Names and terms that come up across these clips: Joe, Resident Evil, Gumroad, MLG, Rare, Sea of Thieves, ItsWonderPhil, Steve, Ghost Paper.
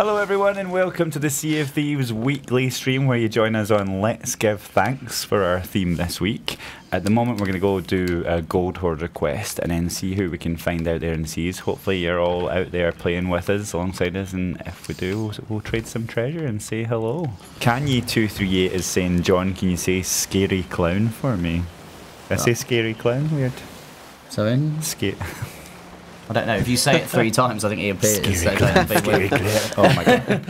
Hello everyone and welcome to the Sea of Thieves weekly stream where you join us on Let's Give Thanks for our theme this week. At the moment we're going to go do a gold hoarder quest and then see who we can find out there in the seas. Hopefully you're all out there playing with us, alongside us, and if we do we'll trade some treasure and say hello. Kanye238 is saying, John, can you say scary clown for me? I say scary clown? Weird. I don't know, if you say it 3 times I think he appears. Oh my god.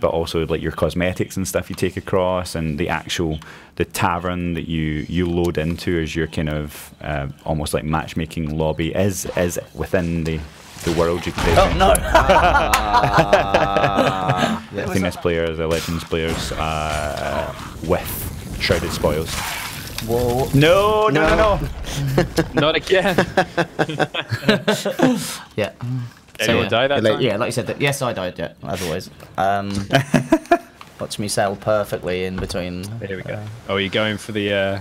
But also like your cosmetics and stuff you take across, and the actual, the tavern that you load into as your kind of almost like matchmaking lobby is within the world you create. Oh no! I think this player is a Legends player with Shrouded Spoils. Whoa. No, no, no, no. Not again. Yeah. Anyone die that time? Yeah, like you said, yes, I died, yeah, as always. Watch me sail perfectly in between. Here we go. Oh, you're going for the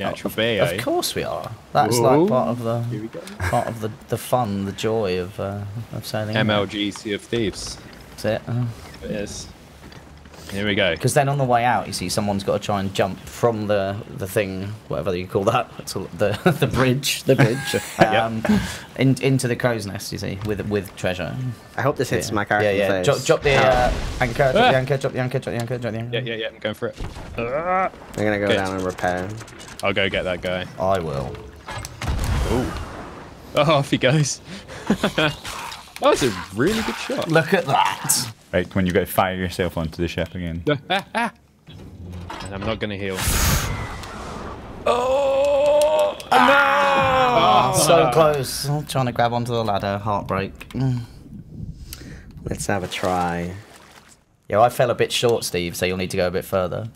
actual bay, Of course we are. That's like part of the fun, the joy of sailing. MLG Sea of Thieves. That's it. Yes. Here we go. Because then on the way out, you see someone's got to try and jump from the thing, whatever you call that, the bridge, into the crow's nest. You see, with treasure. I hope this hits my character. Yeah, yeah. Drop the anchor. Drop the anchor. Drop the anchor. Drop the anchor. Drop the anchor. Yeah, yeah, yeah. I'm going for it. I'm gonna go down and repair. I'll go get that guy. I will. Ooh. Oh, off he goes. That was a really good shot. Look at that. Right, when you go fire yourself onto the ship again. And I'm not going to heal. Oh! No! Oh, so close. I'm trying to grab onto the ladder. Heartbreak. Let's have a try. Yeah, I fell a bit short, Steve, so you'll need to go a bit further.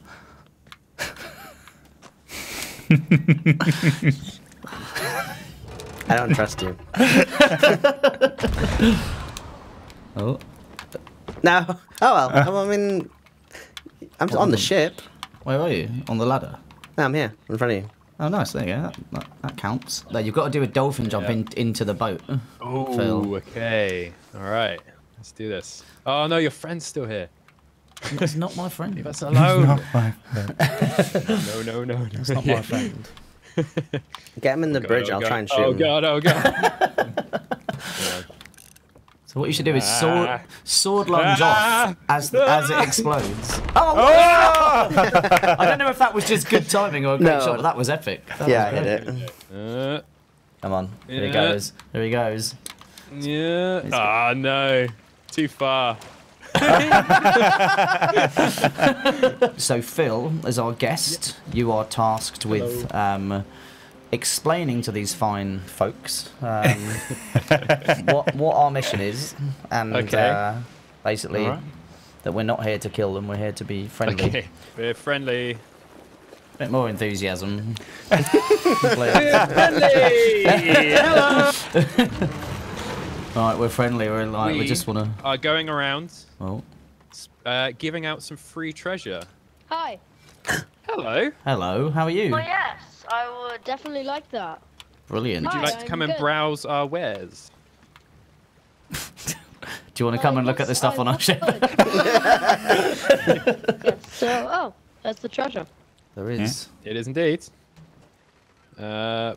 I don't trust you. Oh. No. Oh well. I mean, I'm on the ship. Where are you? On the ladder? No, I'm here, in front of you. Oh, nice. There you go. That counts. Like, you've got to do a dolphin jump into the boat. Oh, Phil. Okay. All right. Let's do this. Oh no, your friend's still here. That's not my friend. That's alone. Not my friend. No, no, no, no. That's not my friend. Get him in the bridge. I'll try and shoot him. Oh god! Oh god! So what you should do is sword lunge off as it explodes. Oh! I don't know if that was just good timing or a great shot, but that was epic. That was hit it. Come on, here he goes. Here he goes. Yeah. Ah, no, too far. So Phil, as our guest, you are tasked with explaining to these fine folks what our mission is, and basically that we're not here to kill them, we're here to be friendly. Okay. We're friendly. A bit more enthusiasm. We're friendly. Hello. Right, we're friendly. We're like we just want to. Are going around. Oh. Giving out some free treasure. Hi. Hello. Hello. How are you? Well, yes. I would definitely like that. Brilliant. Would you like to come and browse our wares? Do you want to come and look at the stuff on our ship? Yes, so, that's the treasure. There is. Yeah. It is indeed.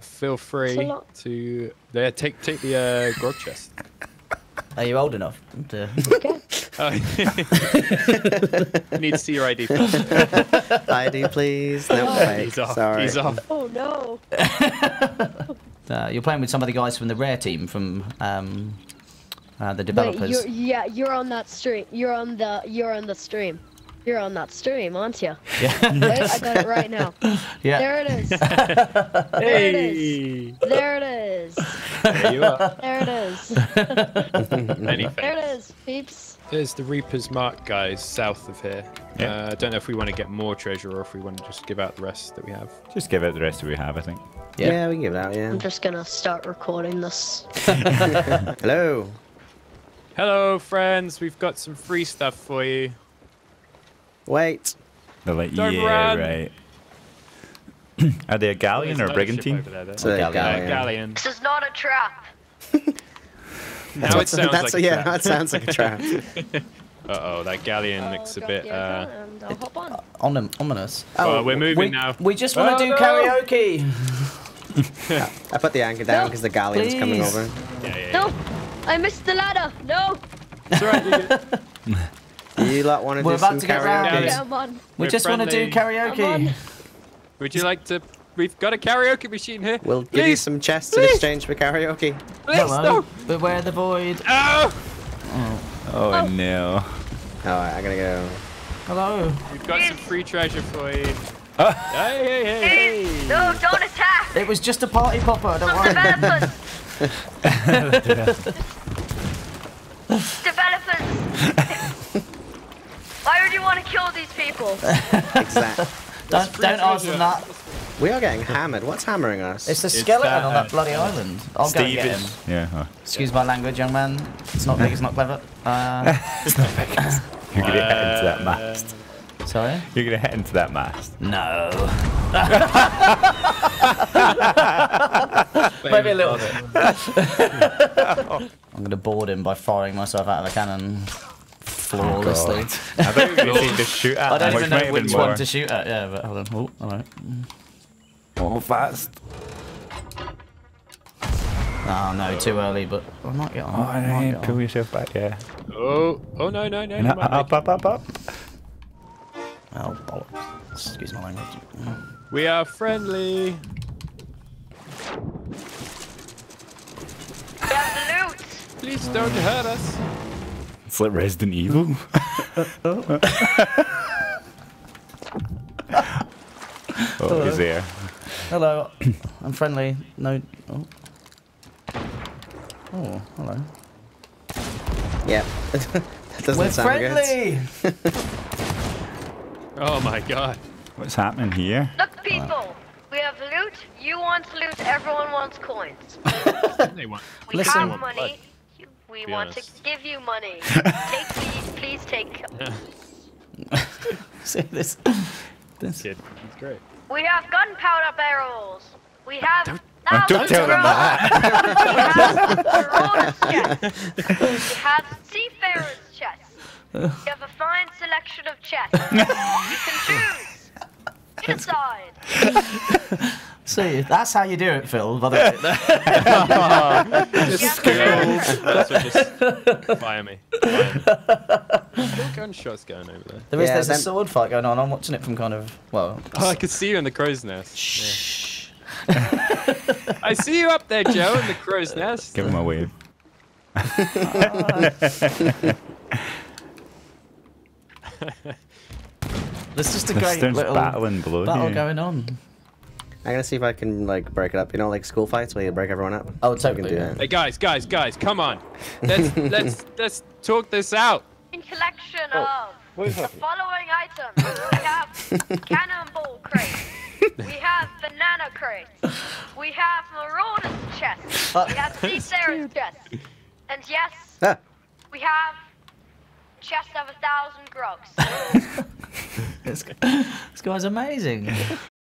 Feel free to take the grog chest. Are you old enough? Okay. You need to see your ID first. ID, please. No, he's off. Sorry. He's off. Oh, no. You're playing with some of the guys from the Rare team, from the developers. Wait, you're on that stream. You're on the stream. You're on that stream, aren't you? Yeah. Wait, I got it right now. Yeah. There it is. There it is. There it is. There you are. There it is. There it is, peeps. There's the Reaper's Mark guys south of here. Yeah. I don't know if we want to get more treasure or if we want to just give out the rest that we have. Just give out the rest that we have, I think. Yeah, yeah, we can give it out, yeah. I'm just going to start recording this. Hello. Hello, friends. We've got some free stuff for you. Wait. They're like, don't run. Right. Are they a galleon or a brigantine? It's a galleon. This is not a trap. Now it sounds like a trap. That sounds like a trap. Uh-oh, that galleon looks a bit ominous. Oh, we're moving now. We just want to do karaoke. I put the anchor down because the galleon's coming over. Yeah. No, I missed the ladder. No. It's all right, you get... You lot want to do some karaoke? Yeah, I'm on. We just want to do karaoke. Would you like to... We've got a karaoke machine here. We'll give you some chests in exchange for karaoke. Please, no. Beware the void. Oh, no. Alright, I gotta go. Hello. We've got some free treasure for you. Hey. No, don't attack. It was just a party popper. Don't worry. Developers. Why would you want to kill these people? Exactly. Don't ask them that. We are getting hammered. What's hammering us? It's the skeleton on that bloody island. I'll go and get him. Yeah. Oh. Excuse my language, young man. It's not big, it's not clever. It's not big. You're going to head into that mast. Sorry? You're going to head into that mast. No. Maybe a little bit. I'm going to board him by firing myself out of a cannon. Flawlessly. I don't even need to shoot at. I don't even know which one to shoot at. Yeah, but hold on. Oh, all right. Oh, fast. Oh, no, too early, but I might get on. Oh, pull yourself back, yeah. Oh, no. No, up. Oh, bollocks. Excuse my language. We are friendly. Get loot. Please don't hurt us. It's like Resident Evil. Oh, he's there. Hello, I'm friendly. No. Oh, hello. Yeah, that doesn't sound friendly. Good. We're friendly. Oh my God, what's happening here? Look, people, we have loot. You want loot. Everyone wants coins. We have money. We want to give you money. Take these, please take. See this kid. He's great. We have gunpowder barrels. We have. Don't tell them that. We have the rollers' chests. We have seafarers' chests. We have a fine selection of chests. You can choose. Decide. See, that's how you do it, Phil. By the way. Just fire me. There's gunshots going over there. There's a sword fight going on. I'm watching it from kind of I could see you in the crow's nest. Shh. Yeah. I see you up there, Joe, in the crow's nest. Give him a wave. There's just a great little battle going on. I'm gonna see if I can like break it up. You know, like school fights where you break everyone up. Oh, totally. Can do that. Hey guys, come on. Let's talk this out. In collection of the following items, we have cannonball crates. We have banana crates. We have marauder's chests. We have seafarer's chests. And yes, we have chests of 1,000 grogs. This guy's amazing.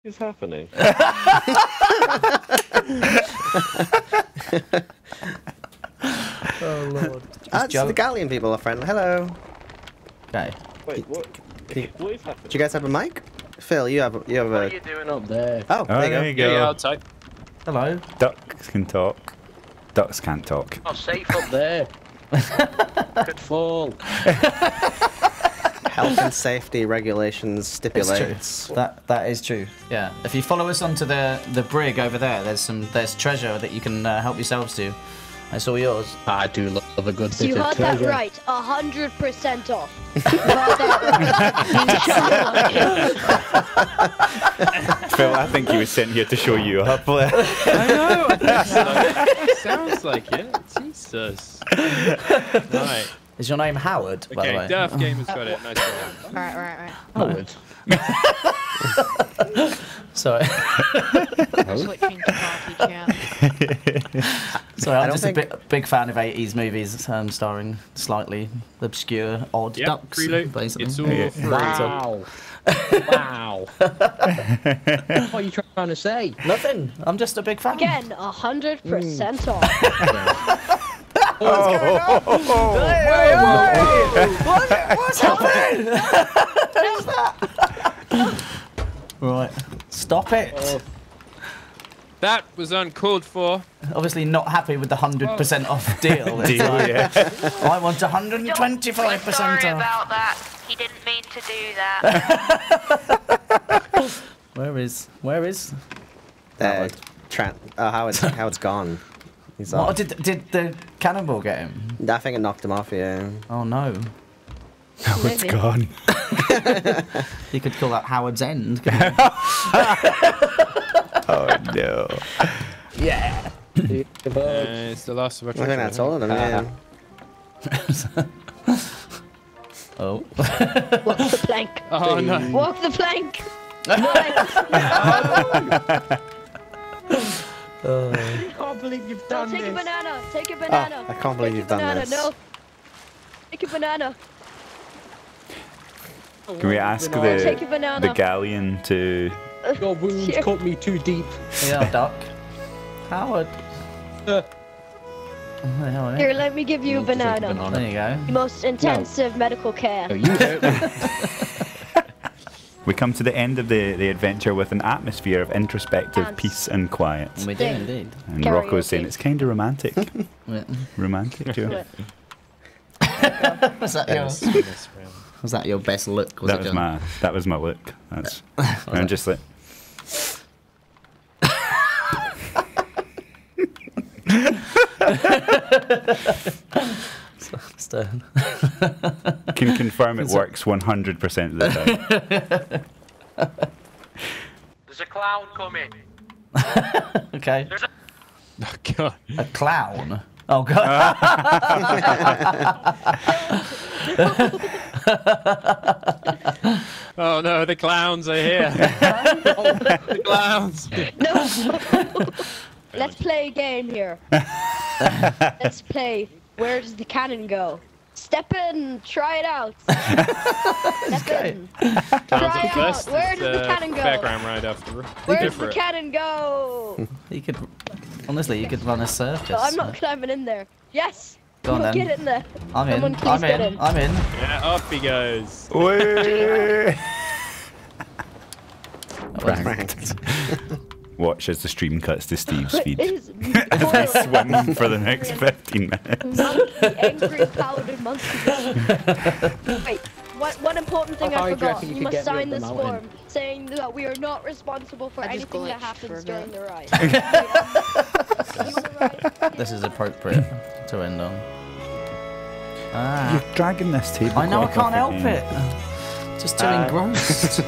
What's happening? Oh Lord! The Galleon people are friendly. Hello. Okay. Wait, what is happening? Do you guys have a mic? Phil, you have a. What are you doing up there? Oh, there you go. Yeah, I'll type. Hello. Ducks can talk. Ducks can't talk. I'm safe up there. Could fall. Health and safety regulations stipulates. That is true. Yeah. If you follow us onto the brig over there, there's treasure that you can help yourselves to. It's all yours. I do love a good bit of treasure. You heard that right. 100% off. You heard that right. Phil, I think he was sent here to show you up. I know. I think so. Sounds like it. Jesus. Right. Is your name Howard, by the way? Okay, Derf Gamer's got it. Nice one. Right. Howard. Sorry. Switching to party chat. Sorry, I'm just a big fan of 80s movies starring slightly obscure, odd ducks, basically. It's all free. Wow. What are you trying to say? Nothing. I'm just a big fan. Again, 100% off. What's going on? Hey, what's happening? What's that? Right. Stop it. That was uncalled for. Obviously not happy with the 100% off deal. Deal, yeah. I want 125% off. Sorry about that. He didn't mean to do that. Where is? Howard's gone. He's off. Did the cannonball get him? I think it knocked him off, yeah. Oh no. Howard's gone. You could call that Howard's end, couldn't you? Oh no! Yeah. It's the last of our. I think that's all of them. Yeah. Oh. Walk the plank. Oh no! Walk the plank. No. I can't believe you've done this. Take a banana. Take a banana. I can't believe you've done this. No. Take a banana. Can we ask the galleon to? Your wounds caught me too deep. Yeah, duck. Howard. Here, let me give you a banana. There you go. The most intensive medical care. Oh, you hurt me. We come to the end of the adventure with an atmosphere of introspective peace and quiet. We do indeed. And Karaoke. Rocco's saying it's kind of romantic. Romantic, Joe. Was that yours? Was that your best look? That was my look. That's. I'm just like. Stern. Can confirm it works 100% of the time. There's a clown coming. Okay. Oh God. A clown. Oh God. Oh no, the clowns are here. The clowns. No. Let's play a game here. Let's play. Where does the cannon go? Step in. Try it out. Step in. Try it out. Where does the cannon go? Background right after. Where does the cannon go? You could. Honestly, you could run a circus. But I'm not climbing in there. Yes. Go on then. Get in there. I'm in. I'm in. Yeah, up he goes. Watch as the stream cuts to Steve's feed. Swim for the next 15 minutes. Angry powdered monkey. Wait. One important thing I forgot. You must sign this form saying that we are not responsible for anything that happens during the ride. This is appropriate to end on. Ah. You're dragging this table. I know, I can't help it. Just too engrossed.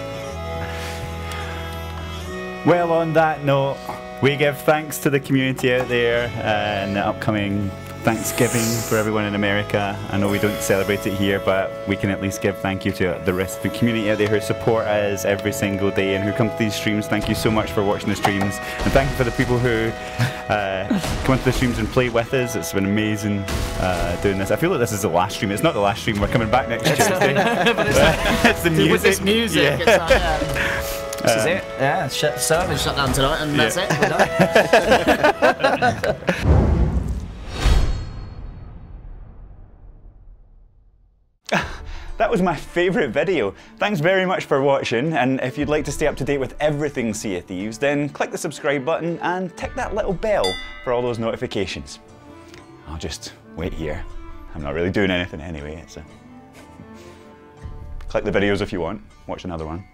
Well, on that note, we give thanks to the community out there and the upcoming Thanksgiving for everyone in America. I know we don't celebrate it here, but we can at least give thank you to the rest of the community out there who support us every single day and who come to these streams. Thank you so much for watching the streams, and thank you for the people who come to the streams and play with us. It's been amazing doing this. I feel like this is the last stream. It's not the last stream. We're coming back next Tuesday. But it's, like, it's the music. With this music, yeah. It's like, this is it. Yeah, service shut down tonight, and that's it. We're done. That was my favourite video. Thanks very much for watching, and if you'd like to stay up to date with everything Sea of Thieves, then click the subscribe button and tick that little bell for all those notifications. I'll just wait here. I'm not really doing anything anyway. Click the videos if you want. Watch another one.